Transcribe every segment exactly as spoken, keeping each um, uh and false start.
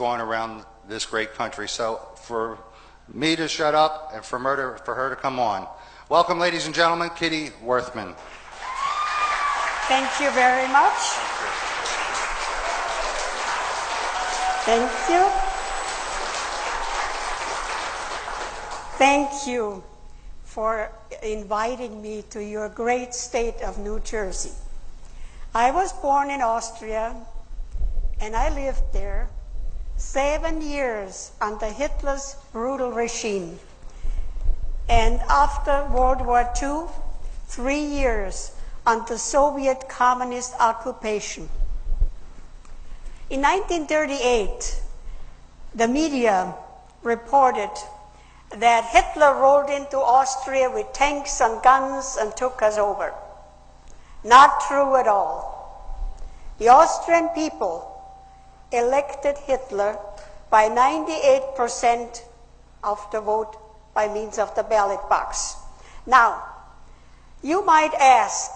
going around this great country. So for me to shut up and for, murder, for her to come on. Welcome, ladies and gentlemen, Kitty Werthmann. Thank you very much. Thank you. Thank you for inviting me to your great state of New Jersey. I was born in Austria, and I lived there seven years under Hitler's brutal regime. And after World War Two, three years under Soviet communist occupation. In nineteen thirty-eight, the media reported that Hitler rolled into Austria with tanks and guns and took us over. Not true at all. The Austrian people elected Hitler by ninety-eight percent of the vote by means of the ballot box. Now, you might ask,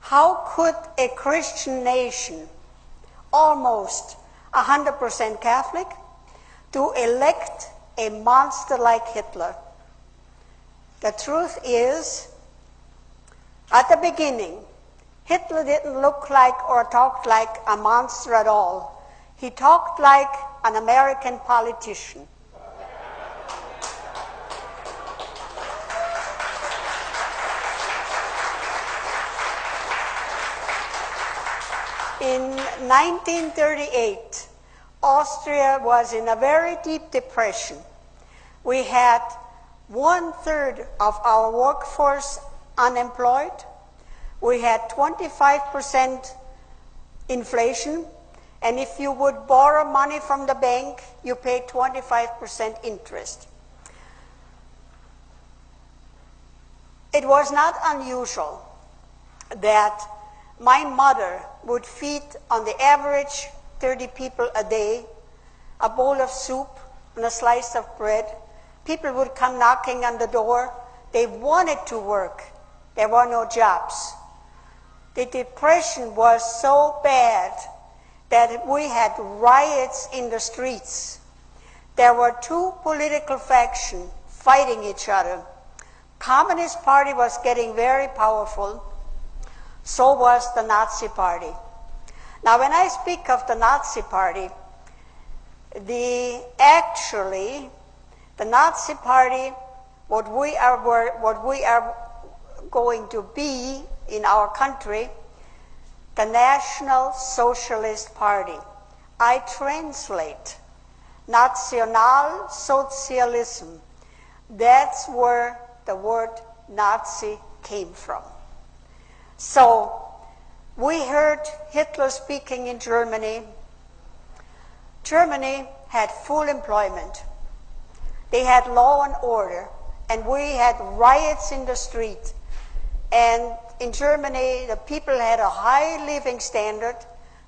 how could a Christian nation, almost one hundred percent Catholic, to elect a monster like Hitler? The truth is, at the beginning, Hitler didn't look like or talk like a monster at all. He talked like an American politician. In nineteen thirty-eight, Austria was in a very deep depression. We had one-third of our workforce unemployed. We had twenty-five percent inflation. And if you would borrow money from the bank, you paid twenty-five percent interest. It was not unusual that my mother would feed, on the average, thirty people a day, a bowl of soup and a slice of bread. People would come knocking on the door. They wanted to work. There were no jobs. The depression was so bad that we had riots in the streets. There were two political factions fighting each other. Communist Party was getting very powerful. So was the Nazi Party. Now, when I speak of the Nazi Party, the actually, the Nazi Party, what we are, what we are going to be in our country, the National Socialist Party. I translate National Socialism. That's where the word Nazi came from. So, we heard Hitler speaking in Germany. Germany had full employment. They had law and order, and we had riots in the street. And in Germany, the people had a high living standard.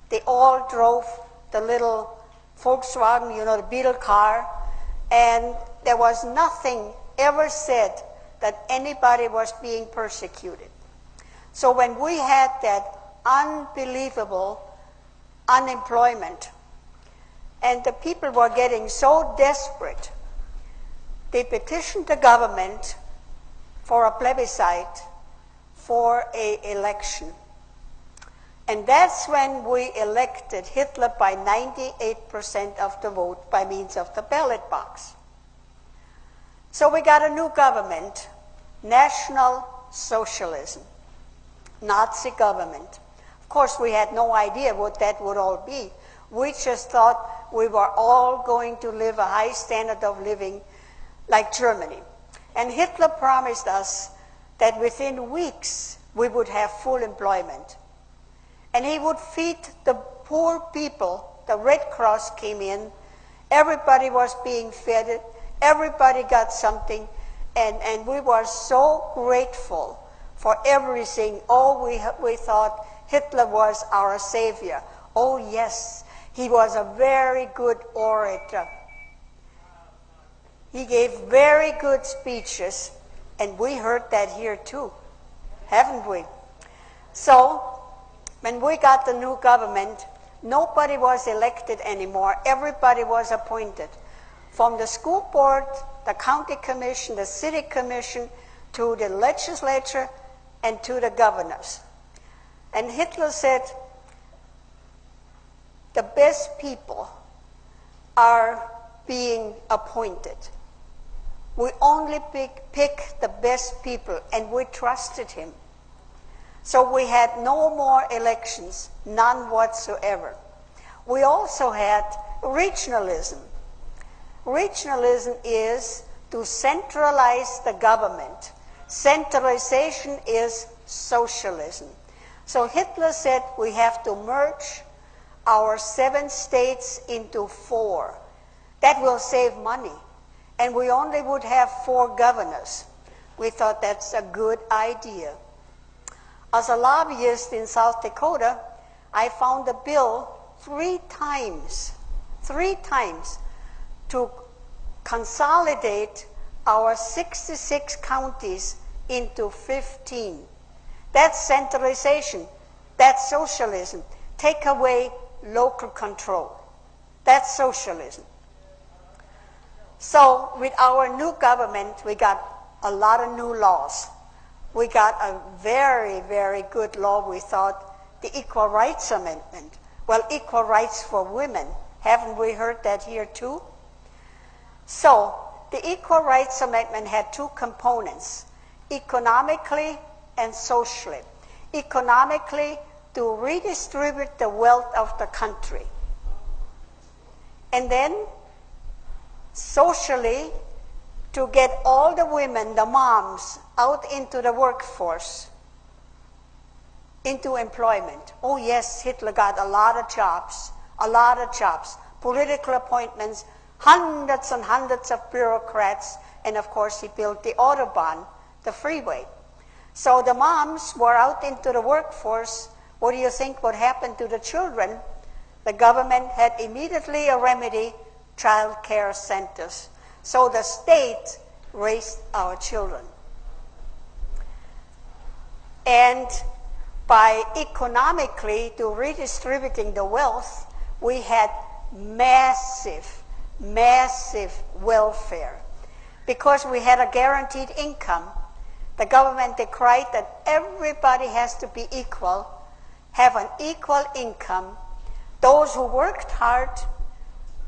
They all drove the little Volkswagen, you know, the Beetle car. And there was nothing ever said that anybody was being persecuted. So when we had that unbelievable unemployment, and the people were getting so desperate, they petitioned the government for a plebiscite, for an election. And that's when we elected Hitler by ninety-eight percent of the vote by means of the ballot box. So we got a new government, National Socialism, Nazi government. Of course, we had no idea what that would all be. We just thought we were all going to live a high standard of living like Germany. And Hitler promised us that within weeks we would have full employment. And he would feed the poor people. The Red Cross came in. Everybody was being fed. Everybody got something. And, and we were so grateful for everything. Oh, we, we thought Hitler was our savior. Oh, yes, he was a very good orator. He gave very good speeches, and we heard that here too, haven't we? So, when we got the new government, Nobody was elected anymore. Everybody was appointed. From the school board, the county commission, the city commission, to the legislature, and to the governors. And Hitler said, the best people are being appointed. We only pick, pick the best people, and we trusted him. So we had no more elections, none whatsoever. We also had regionalism. Regionalism is to centralize the government. Centralization is socialism. So Hitler said we have to merge our seven states into four. That will save money. And we only would have four governors. We thought that's a good idea. As a lobbyist in South Dakota, I found a bill three times, three times, to consolidate our sixty-six counties into fifteen. That's centralization. That's socialism. Take away local control. That's socialism. So with our new government, we got a lot of new laws. We got a very, very good law, we thought, the Equal Rights Amendment. Well, equal rights for women. Haven't we heard that here too? So, the Equal Rights Amendment had two components, economically and socially. Economically, to redistribute the wealth of the country. And then, socially, to get all the women, the moms, out into the workforce, into employment. Oh yes, Hitler got a lot of jobs, a lot of jobs, political appointments, hundreds and hundreds of bureaucrats, and of course he built the Autobahn, the freeway. So the moms were out into the workforce. What do you think would happen to the children? The government had immediately a remedy, child care centers. So the state raised our children. And by economically to redistributing the wealth, we had massive, massive welfare. Because we had a guaranteed income, the government decreed that everybody has to be equal, have an equal income. Those who worked hard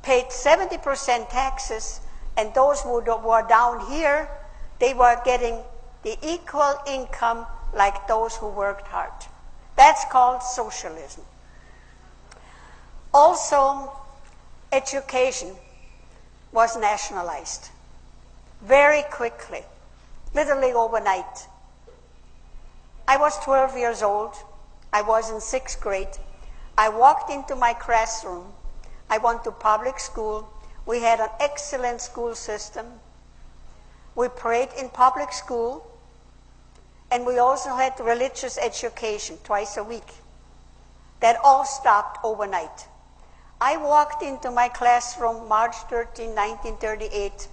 paid seventy percent taxes, and those who were down here, they were getting the equal income like those who worked hard. That's called socialism. Also, education was nationalized very quickly, literally overnight. I was twelve years old. I was in sixth grade. I walked into my classroom. I went to public school. We had an excellent school system. We prayed in public school, and we also had religious education twice a week. That all stopped overnight. I walked into my classroom March thirteenth, nineteen thirty-eight.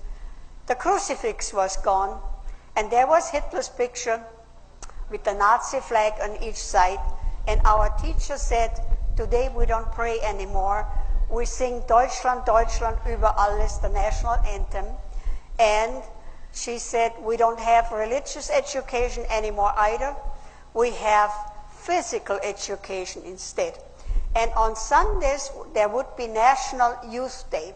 The crucifix was gone, and there was Hitler's picture with the Nazi flag on each side, and our teacher said, today we don't pray anymore. We sing Deutschland, Deutschland über alles, the national anthem. And she said, we don't have religious education anymore either. We have physical education instead. And on Sundays, there would be National Youth Day.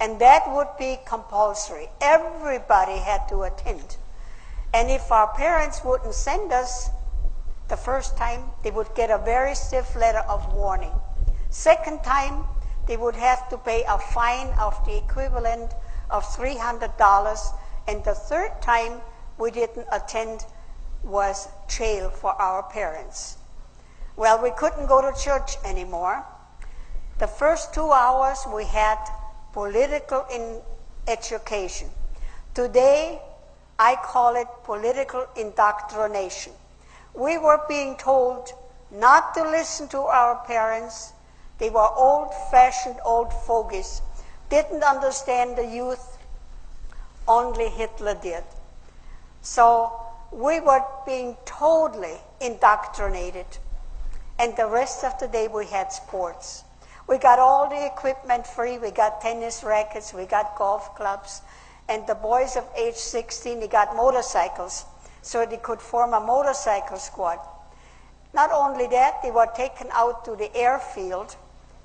And that would be compulsory. Everybody had to attend. And if our parents wouldn't send us the first time, they would get a very stiff letter of warning. Second time, they would have to pay a fine of the equivalent of three hundred dollars. And the third time we didn't attend was jail for our parents. Well, we couldn't go to church anymore. The first two hours we had political education. Today, I call it political indoctrination. We were being told not to listen to our parents. They were old-fashioned old fogies, didn't understand the youth, only Hitler did. So we were being totally indoctrinated, and the rest of the day we had sports. We got all the equipment free. We got tennis rackets. We got golf clubs. And the boys of age sixteen, they got motorcycles, so they could form a motorcycle squad. Not only that, they were taken out to the airfield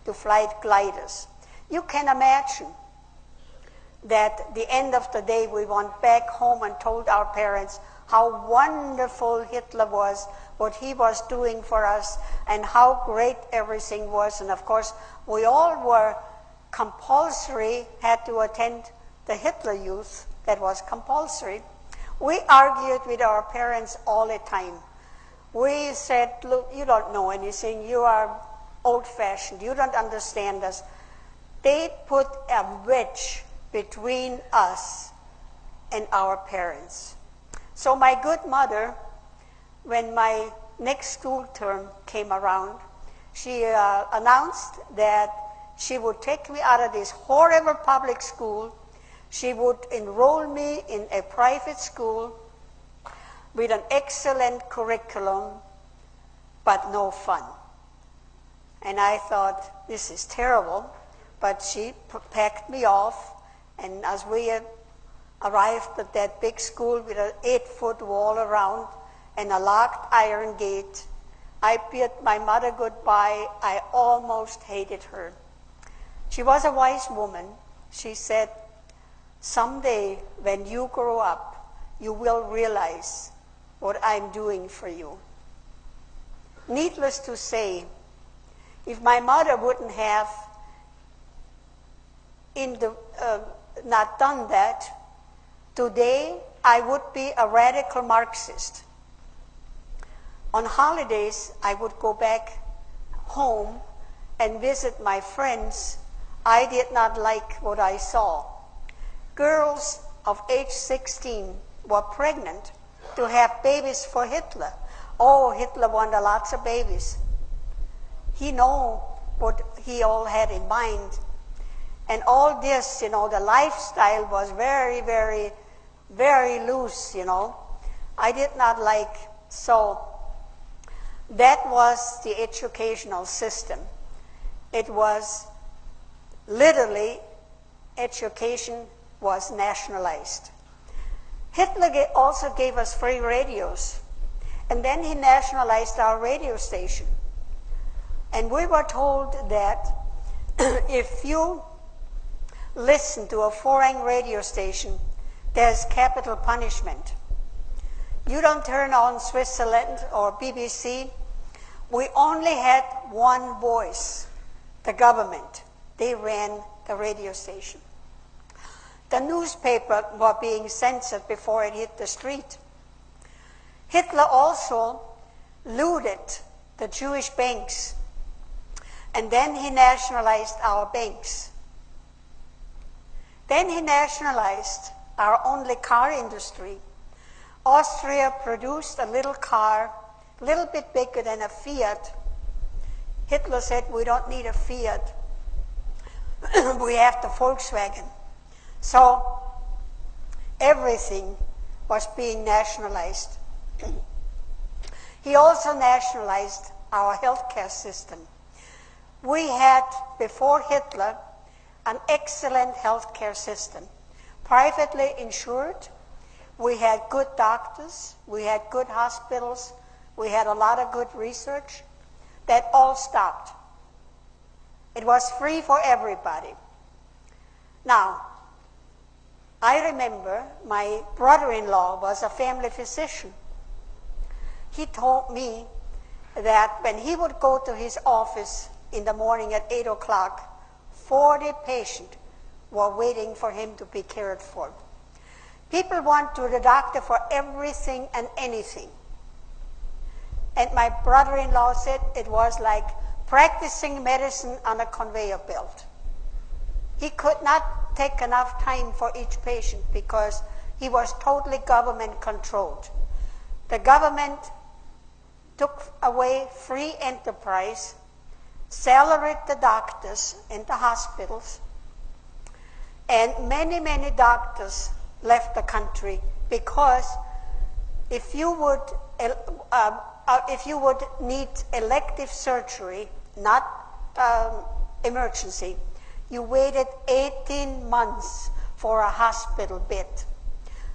to fly gliders. You can imagine that at the end of the day, we went back home and told our parents how wonderful Hitler was, what he was doing for us, and how great everything was. And of course, we all were compulsory, had to attend the Hitler Youth. That was compulsory. We argued with our parents all the time. We said, look, you don't know anything. You are old-fashioned. You don't understand us. They put a wedge between us and our parents. So my good mother, when my next school term came around, she uh, announced that she would take me out of this horrible public school. She would enroll me in a private school with an excellent curriculum, but no fun. And I thought, this is terrible. But she packed me off, and as we arrived at that big school with an eight-foot wall around and a locked iron gate, I bid my mother goodbye. I almost hated her. She was a wise woman. She said, someday when you grow up, you will realize what I'm doing for you. Needless to say, if my mother wouldn't have in the, uh, not done that, today I would be a radical Marxist. On holidays, I would go back home and visit my friends. I did not like what I saw. Girls of age sixteen were pregnant to have babies for Hitler. Oh, Hitler wanted lots of babies. He knew what he all had in mind. And all this, you know, the lifestyle was very, very, very loose, you know. I did not like, so that was the educational system. It was literally, education was nationalized. Hitler also gave us free radios. And then he nationalized our radio station. And we were told that if you listen to a foreign radio station, there's capital punishment. You don't turn on Switzerland or B B C. We only had one voice, the government. They ran the radio station. The newspaper were being censored before it hit the street. Hitler also looted the Jewish banks, and then he nationalized our banks. Then he nationalized our only car industry. Austria produced a little car, a little bit bigger than a Fiat. Hitler said, we don't need a Fiat. We have the Volkswagen. So everything was being nationalized. He also nationalized our healthcare system. We had, before Hitler, an excellent healthcare system. Privately insured, we had good doctors, we had good hospitals, we had a lot of good research. That all stopped. It was free for everybody. Now, I remember my brother-in-law was a family physician. He told me that when he would go to his office in the morning at eight o'clock, forty patients were waiting for him to be cared for. People went to the doctor for everything and anything. And my brother-in-law said it was like practicing medicine on a conveyor belt. He could not take enough time for each patient because he was totally government controlled. The government took away free enterprise, salaried the doctors and the hospitals, and many, many doctors left the country because if you would, uh, uh, if you would need elective surgery, not um, emergency. You waited eighteen months for a hospital bed.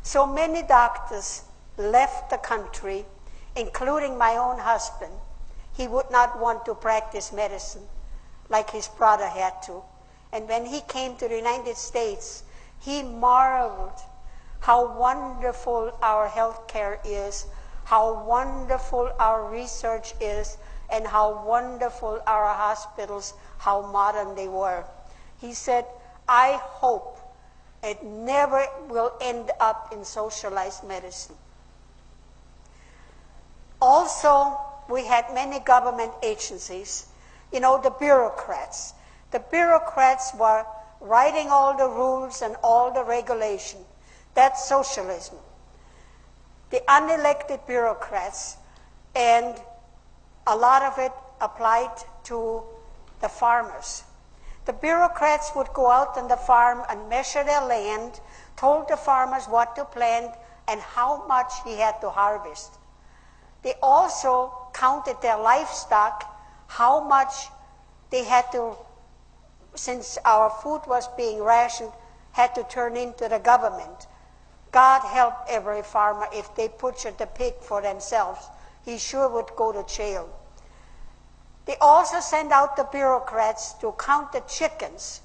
So many doctors left the country, including my own husband. He would not want to practice medicine like his brother had to. And when he came to the United States, he marveled how wonderful our healthcare is, how wonderful our research is, and how wonderful our hospitals, how modern they were. He said, I hope it never will end up in socialized medicine. Also, we had many government agencies, you know, the bureaucrats. The bureaucrats were writing all the rules and all the regulation. That's socialism. The unelected bureaucrats, and a lot of it applied to the farmers. The bureaucrats would go out on the farm and measure their land, told the farmers what to plant and how much he had to harvest. They also counted their livestock, how much they had to, since our food was being rationed, had to turn into the government. God help every farmer if they butchered the pig for themselves. He sure would go to jail. They also sent out the bureaucrats to count the chickens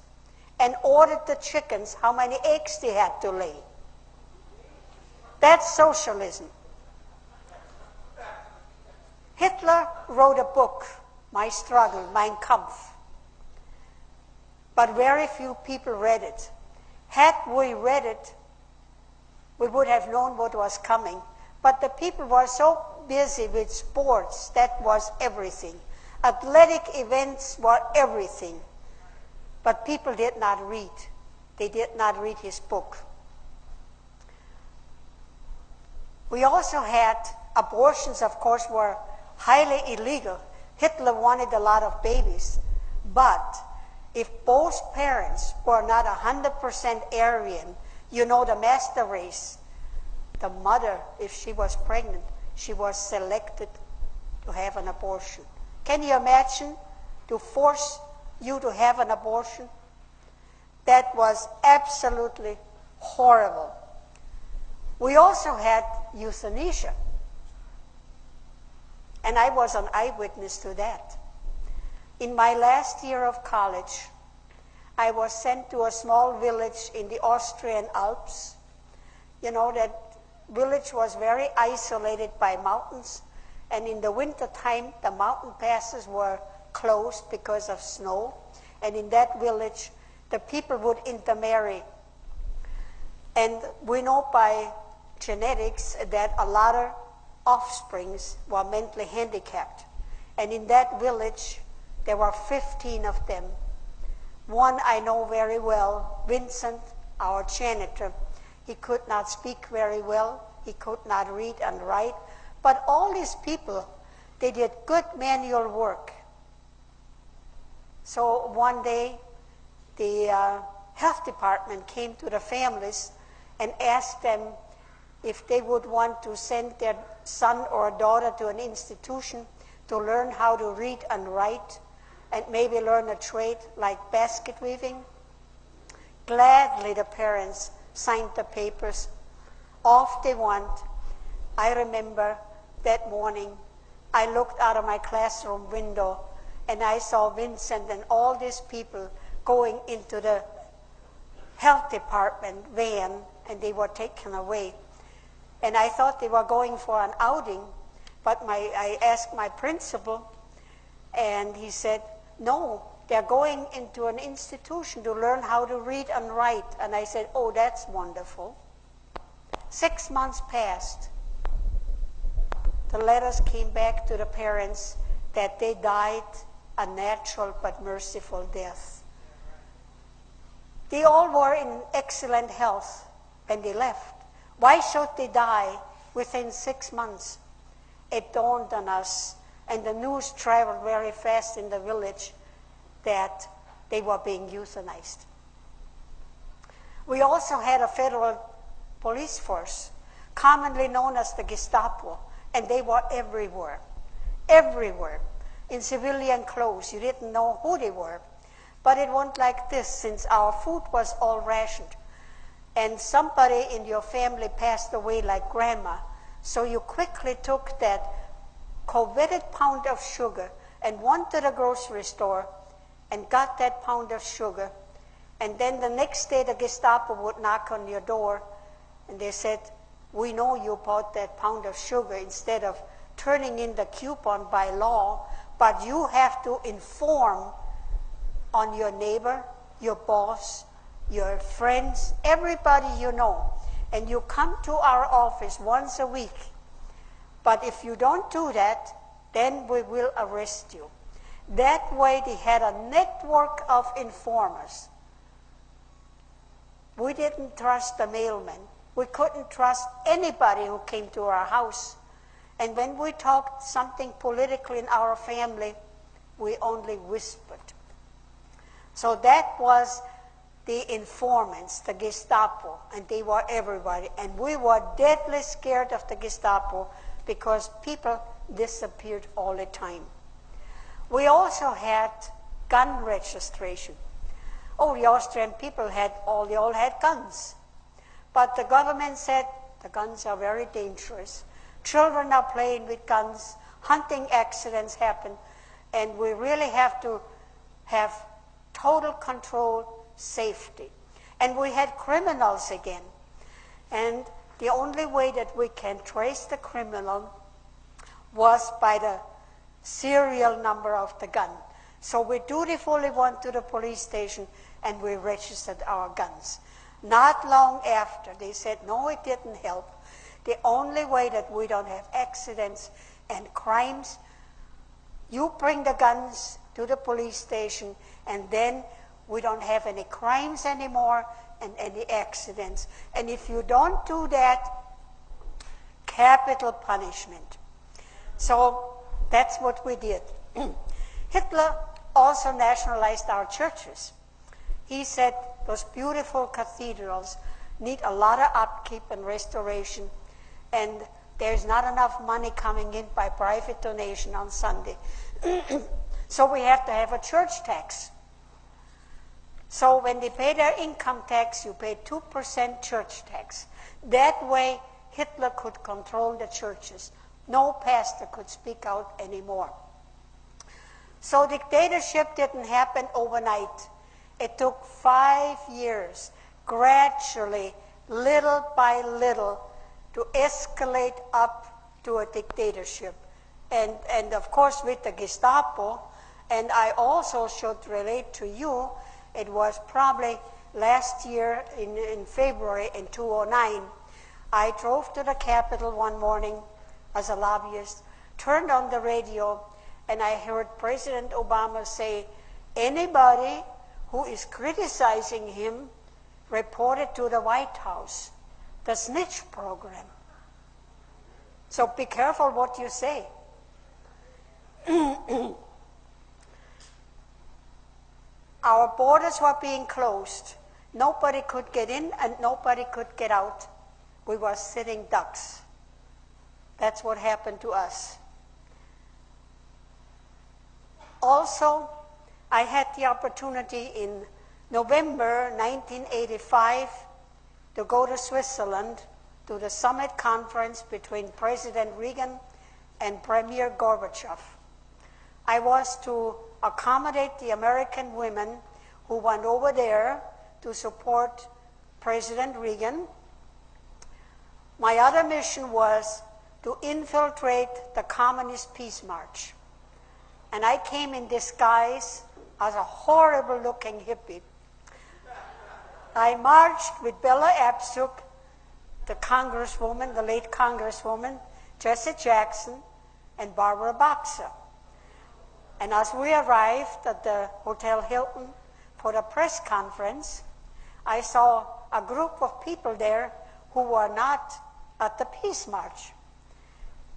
and ordered the chickens how many eggs they had to lay. That's socialism. Hitler wrote a book, My Struggle, Mein Kampf, but very few people read it. Had we read it, we would have known what was coming, but the people were so busy with sports, that was everything. Athletic events were everything, but people did not read. They did not read his book. We also had abortions, of course, were highly illegal. Hitler wanted a lot of babies, but if both parents were not one hundred percent Aryan, you know, the master race, the mother, if she was pregnant, she was selected to have an abortion. Can you imagine to force you to have an abortion? That was absolutely horrible. We also had euthanasia, and I was an eyewitness to that. In my last year of college, I was sent to a small village in the Austrian Alps. You know, that village was very isolated by mountains, and in the winter time, the mountain passes were closed because of snow, and in that village, the people would intermarry. And we know by genetics that a lot of offsprings were mentally handicapped, and in that village there were fifteen of them. One I know very well, Vincent, our janitor. He could not speak very well, he could not read and write, but all these people, they did good manual work. So one day the uh, health department came to the families and asked them if they would want to send their son or daughter to an institution to learn how to read and write and maybe learn a trade like basket weaving. Gladly the parents signed the papers. Off they went. I remember that morning I looked out of my classroom window and I saw Vincent and all these people going into the health department van, and they were taken away. And I thought they were going for an outing, but my, I asked my principal, and he said, no, they're going into an institution to learn how to read and write. And I said, oh, that's wonderful. Six months passed. The letters came back to the parents that they died a natural but merciful death. They all were in excellent health when they left. Why should they die within six months? It dawned on us, and the news traveled very fast in the village, that they were being euthanized. We also had a federal police force, commonly known as the Gestapo, and they were everywhere, everywhere, in civilian clothes. You didn't know who they were. But it went like this, since our food was all rationed, and somebody in your family passed away like grandma, so you quickly took that coveted pound of sugar and went to the grocery store and got that pound of sugar. And then the next day the Gestapo would knock on your door and they said, we know you bought that pound of sugar instead of turning in the coupon by law, but you have to inform on your neighbor, your boss, your friends, everybody you know. And you come to our office once a week. But if you don't do that, then we will arrest you. That way they had a network of informers. We didn't trust the mailman. We couldn't trust anybody who came to our house. And when we talked something political in our family, we only whispered. So that was the informants, the Gestapo, and they were everybody. And we were deadly scared of the Gestapo because people disappeared all the time. We also had gun registration. Oh, the Austrian people had all, they all had guns. But the government said, the guns are very dangerous. Children are playing with guns, hunting accidents happen, and we really have to have total control, safety. And we had criminals again. And the only way that we can trace the criminal was by the serial number of the gun. So we dutifully went to the police station and we registered our guns. Not long after, they said, no, it didn't help. The only way that we don't have accidents and crimes, you bring the guns to the police station and then we don't have any crimes anymore and any accidents. And if you don't do that, capital punishment. So that's what we did. Hitler also nationalized our churches. He said those beautiful cathedrals need a lot of upkeep and restoration, and there's not enough money coming in by private donation on Sunday. So we have to have a church tax. So when they pay their income tax, you pay two percent church tax. That way, Hitler could control the churches. No pastor could speak out anymore. So dictatorship didn't happen overnight. It took five years, gradually, little by little, to escalate up to a dictatorship. And, and of course, with the Gestapo, and I also should relate to you, it was probably last year in, in February in two thousand nine, I drove to the Capitol one morning as a lobbyist, turned on the radio, and I heard President Obama say, anybody who is criticizing him reported to the White House, the snitch program. So be careful what you say. Our borders were being closed. Nobody could get in and nobody could get out. We were sitting ducks. That's what happened to us. Also, I had the opportunity in November nineteen eighty-five to go to Switzerland to the summit conference between President Reagan and Premier Gorbachev. I was to accommodate the American women who went over there to support President Reagan. My other mission was to infiltrate the Communist Peace March. And I came in disguise as a horrible-looking hippie. I marched with Bella Abzug, the congresswoman, the late congresswoman, Jesse Jackson, and Barbara Boxer. And as we arrived at the Hotel Hilton for the press conference, I saw a group of people there who were not at the Peace March.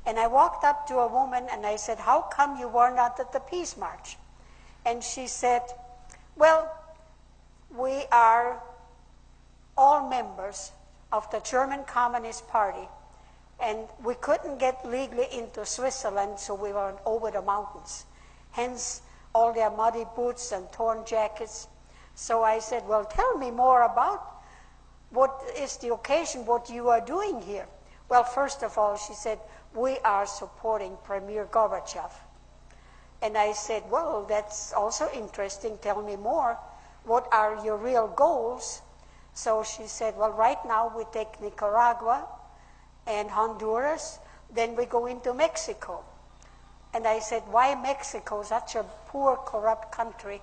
And I walked up to a woman and I said, how come you were not at the Peace March? And she said, well, we are all members of the German Communist Party, and we couldn't get legally into Switzerland, so we went over the mountains. Hence, all their muddy boots and torn jackets. So I said, well, tell me more about what is the occasion, what you are doing here. Well, first of all, she said, we are supporting Premier Gorbachev. And I said, well, that's also interesting. Tell me more. What are your real goals? So she said, well, right now we take Nicaragua and Honduras, then we go into Mexico. And I said, why Mexico, such a poor, corrupt country?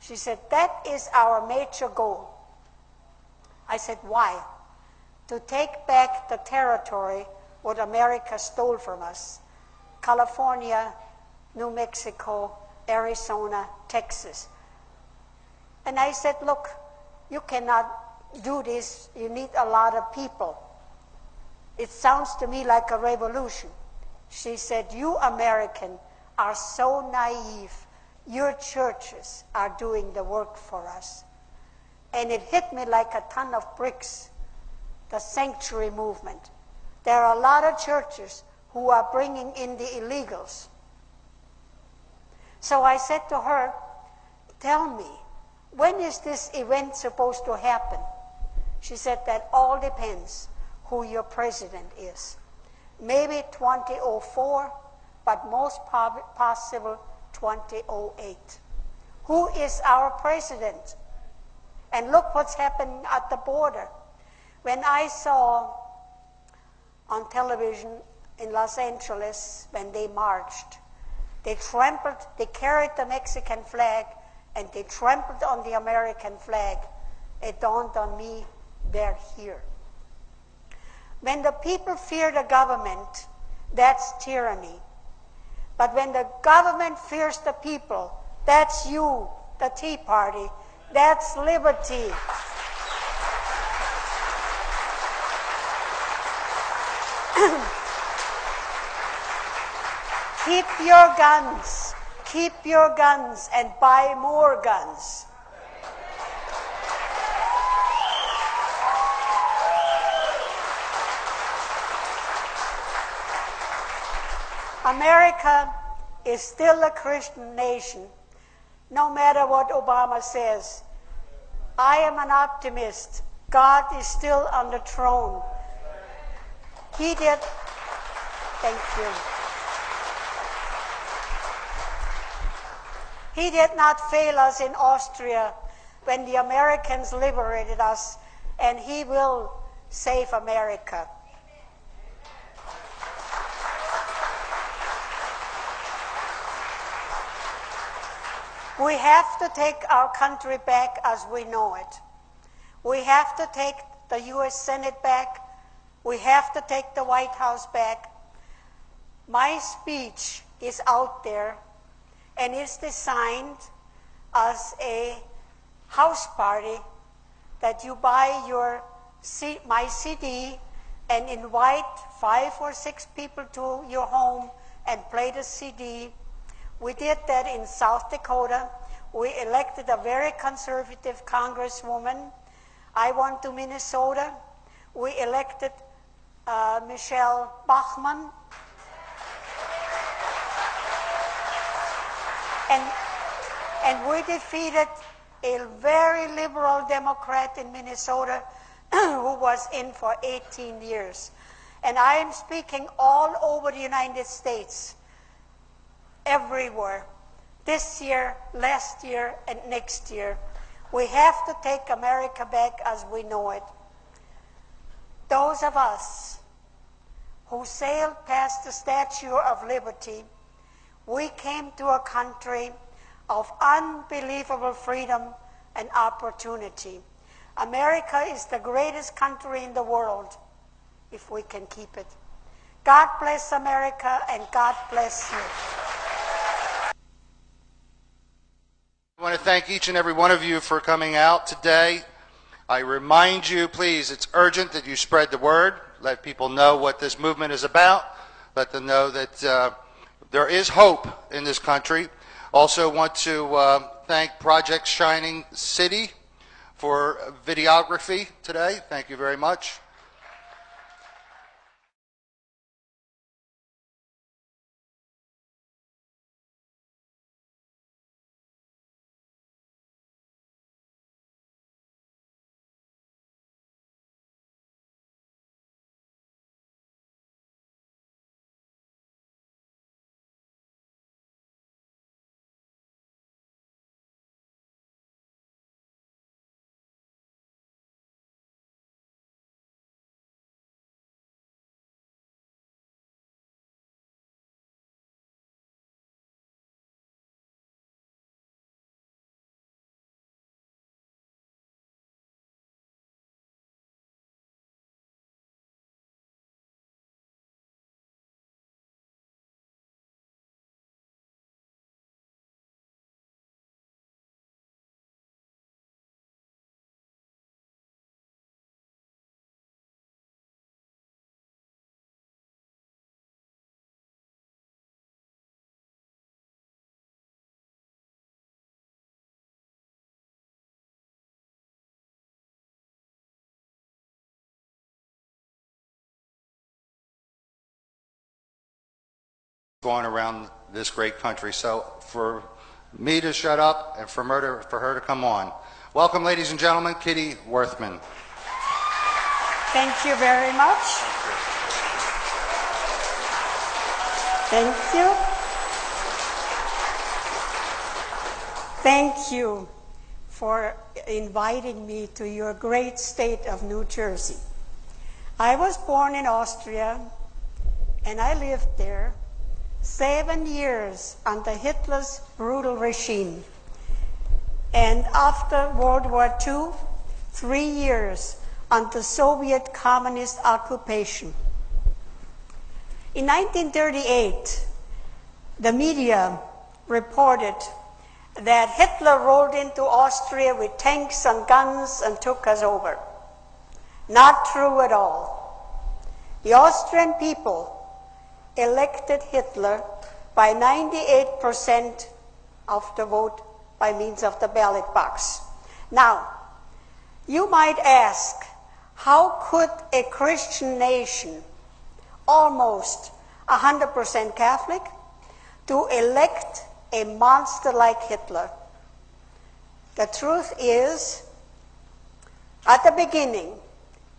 She said, that is our major goal. I said, why? To take back the territory what America stole from us. California, New Mexico, Arizona, Texas. And I said, look, you cannot do this. You need a lot of people. It sounds to me like a revolution. She said, you Americans are so naive. Your churches are doing the work for us. And it hit me like a ton of bricks, the sanctuary movement. There are a lot of churches who are bringing in the illegals. So I said to her, tell me, when is this event supposed to happen? She said, that all depends who your president is. Maybe twenty oh four, but most possible twenty oh eight. Who is our president? And look what's happened at the border. When I saw on television in Los Angeles when they marched, they trampled, they carried the Mexican flag, and they trampled on the American flag. It dawned on me, they're here. When the people fear the government, that's tyranny. But when the government fears the people, that's you, the Tea Party. That's liberty. Keep your guns. Keep your guns and buy more guns. America is still a Christian nation, no matter what Obama says. I am an optimist. God is still on the throne. He did. Thank you. He did not fail us in Austria when the Americans liberated us, and he will save America. We have to take our country back as we know it. We have to take the U S Senate back. We have to take the White House back. My speech is out there and is designed as a house party that you buy your C my C D and invite five or six people to your home and play the C D. We did that in South Dakota. We elected a very conservative congresswoman. I went to Minnesota. We elected uh, Michelle Bachmann. And, and we defeated a very liberal Democrat in Minnesota who was in for eighteen years. And I am speaking all over the United States. Everywhere, this year, last year, and next year. We have to take America back as we know it. Those of us who sailed past the Statue of Liberty, we came to a country of unbelievable freedom and opportunity. America is the greatest country in the world, if we can keep it. God bless America, and God bless you. I want to thank each and every one of you for coming out today. I remind you, please, it's urgent that you spread the word. Let people know what this movement is about. Let them know that uh, there is hope in this country. Also want to uh, thank Project Shining City for videography today. Thank you very much. going around this great country. So for me to shut up and for murder, for her to come on. Welcome, ladies and gentlemen, Kitty Werthmann. Thank you very much. Thank you. Thank you for inviting me to your great state of New Jersey. I was born in Austria, and I lived there seven years under Hitler's brutal regime. And after World War Two, three years under Soviet communist occupation. In nineteen thirty-eight, the media reported that Hitler rolled into Austria with tanks and guns and took us over. Not true at all. The Austrian people elected Hitler by ninety-eight percent of the vote by means of the ballot box. Now, you might ask, how could a Christian nation, almost one hundred percent Catholic, to elect a monster like Hitler? The truth is, at the beginning,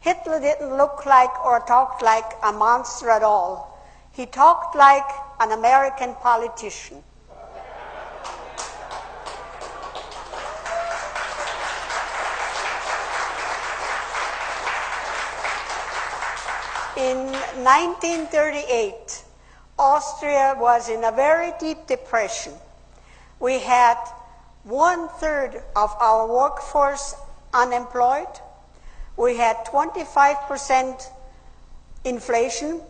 Hitler didn't look like or talk like a monster at all. He talked like an American politician. In nineteen thirty-eight, Austria was in a very deep depression. We had one-third of our workforce unemployed. We had twenty-five percent inflation.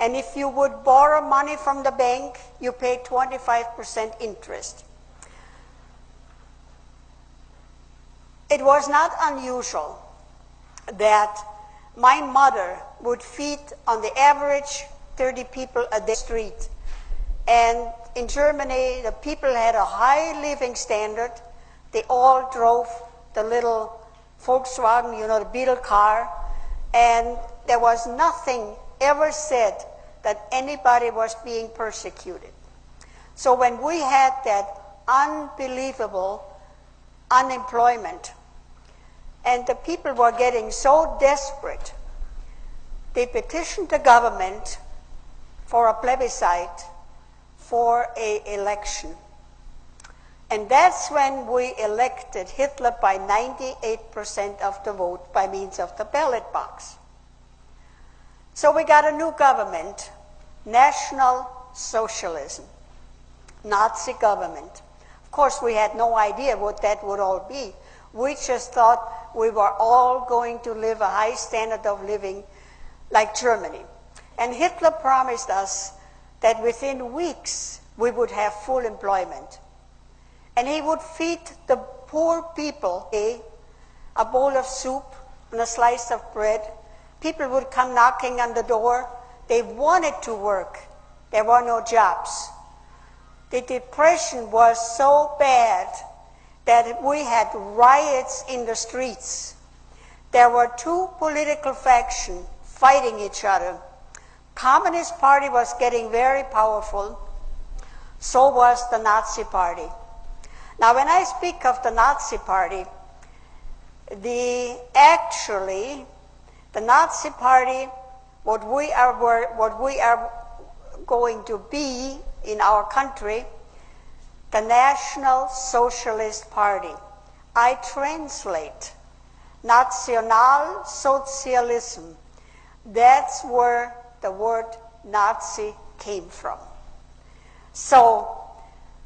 And if you would borrow money from the bank, you pay twenty-five percent interest. It was not unusual that my mother would feed, on the average, thirty people a day street. And in Germany, the people had a high living standard. They all drove the little Volkswagen, you know, the beetle car. And there was nothing ever said that anybody was being persecuted. So when we had that unbelievable unemployment, and the people were getting so desperate, they petitioned the government for a plebiscite, for an election. And that's when we elected Hitler by ninety-eight percent of the vote by means of the ballot box. So we got a new government, National Socialism, Nazi government. Of course, we had no idea what that would all be. We just thought we were all going to live a high standard of living like Germany. And Hitler promised us that within weeks we would have full employment. And he would feed the poor people a, a bowl of soup and a slice of bread. People would come knocking on the door. They wanted to work. There were no jobs. The depression was so bad that we had riots in the streets. There were two political factions fighting each other. Communist Party was getting very powerful. So was the Nazi Party. Now, when I speak of the Nazi Party, the actually the Nazi Party, what we are what we are going to be in our country, the National Socialist Party. I translate National Socialism. That's where the word Nazi came from. So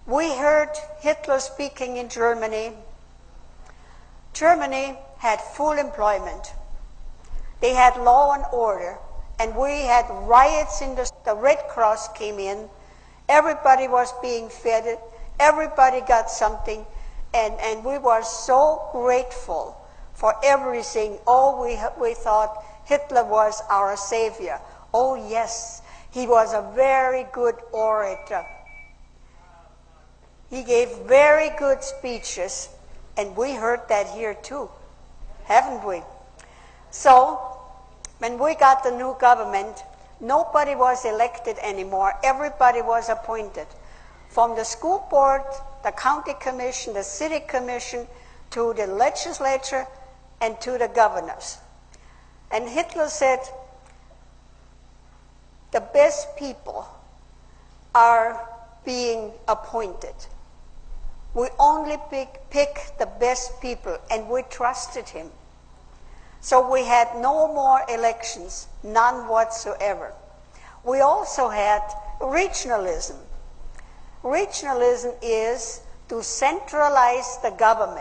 we heard Hitler speaking in Germany. Germany had full employment. They had law and order, and we had riots in the, the Red Cross came in. Everybody was being fed. Everybody got something, and, and we were so grateful for everything. Oh, we, we thought Hitler was our savior. Oh, yes, he was a very good orator. He gave very good speeches, and we heard that here too, haven't we? So, when we got the new government, Nobody was elected anymore. Everybody was appointed. From the school board, the county commission, the city commission, to the legislature, and to the governors. And Hitler said, the best people are being appointed. We only pick, pick the best people, and we trusted him. So we had no more elections, none whatsoever. We also had regionalism. Regionalism is to centralize the government.